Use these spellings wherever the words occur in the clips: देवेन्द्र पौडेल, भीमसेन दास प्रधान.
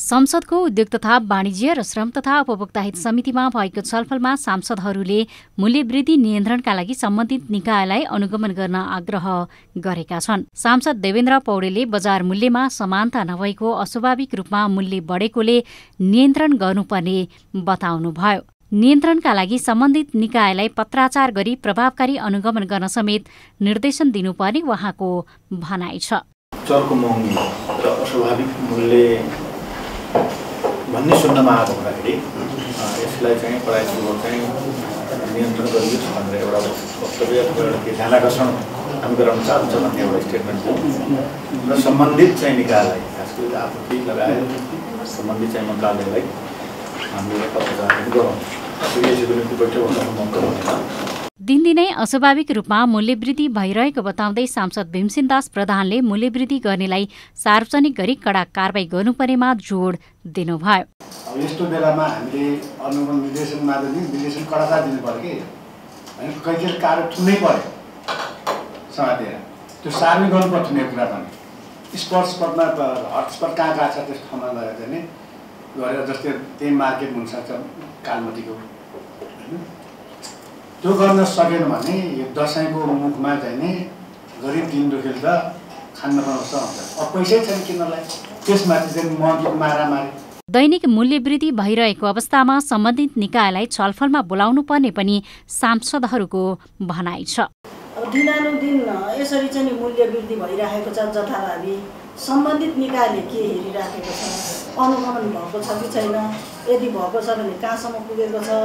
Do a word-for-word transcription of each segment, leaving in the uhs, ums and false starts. संसदको उद्योग तथा वाणिज्य र श्रम तथा उपभोक्ता हित समितिमा भएको छलफलमा सांसदहरूले मूल्यवृद्धि नियन्त्रणका लागि सम्बन्धित निकायलाई अनुगमन गर्न आग्रह गरेका छन्। सांसद देवेन्द्र पौडेलले बजार मूल्यमा समानता नभएको अस्वाभाविक रूपमा मूल्य बढेकोले नियन्त्रण गर्नुपर्ने बताउनुभयो। नियन्त्रणका लागि सम्बन्धित निकायलाई पत्राचार गरी प्रभावकारी अनुगमन गर्न समेत निर्देशन दिनुपर्ने उहाँको भनाइ छ। चर्को महँगी र अस्वाभाविक मूल्य भन्ने सुन्नमा आएको हुँदाखेरि यसलाई चाहिँ पढाइपूर्वक चाहिँ नियन्त्रण गरियोस् भनेर एउटा वक्तव्य ध्यानकर्षण हामी गराउन चाहन्छौँ भन्ने एउटा स्टेटमेन्ट हो र सम्बन्धित चाहिँ निकायलाई खास गरी आपूर्ति लगायत सम्बन्धित चाहिँ मन्त्रालयलाई हामीले पत्राचार गरौँ। यसको बैठक हुन दिनदिनै अस्वाभाविक रूपमा मूल्यवृद्धि भइरहेको बताउँदै सांसद भीमसेन दास प्रधानले मूल्यवृद्धि गर्नेलाई सार्वजनिक गरी कडा कारबाही गर्नुपर्नेमा जोड दिनुभयो। अब यस्तो बेलामा हामीले अनुगमन निर्देशन मार्फत निर्देशन कडा दिनु पर्यो कि कहिले कार्य ठुनै पर्यो साथै त्यो सार्वजनिक गर्नुपर्छ नि कुरा पनि स्पोर्ट्स पटमा हटस्पट कहाँ कहाँ छ त्यस ठाउँमा लगेर चाहिँ गरेर जस्तै त्यही मार्केट हुन्छ कालमतीको त्यो गर्न सकेन भने यो दसैँको मुखमा चाहिँ नि गरिब दिन दुखेल त खान पाउँछ अब पैसै छैन किन्नलाई त्यसमाथि चाहिँ महँगो मारामारी। दैनिक मूल्यवृद्धि भइरहेको अवस्थामा सम्बन्धित निकायलाई छलफलमा बोलाउनु पर्ने पनि सांसदहरूको भनाइ छ। अब दिनानुदिन यसरी चाहिँ मूल्यवृद्धि भइरहेको छ जथाभावी सम्बन्धित निकायले के हेरिराखेको छ अनुगमन भएको छ कि छैन यदि भएको छ भने कहाँसम्म पुगेको छ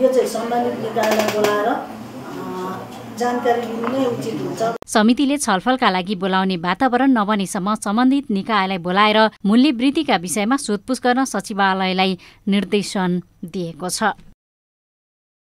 यो चाहिँ सम्बन्धित निकायलाई बोलाएर जानकारी दिनु नै उचित हुन्छ। समितिले छलफलका लागि बोलाउने वातावरण नबनेसम्म सम्बन्धित निकायलाई बोलाएर मूल्यवृद्धिका विषयमा सोधपुछ गर्न सचिवालयलाई निर्देशन दिएको छ।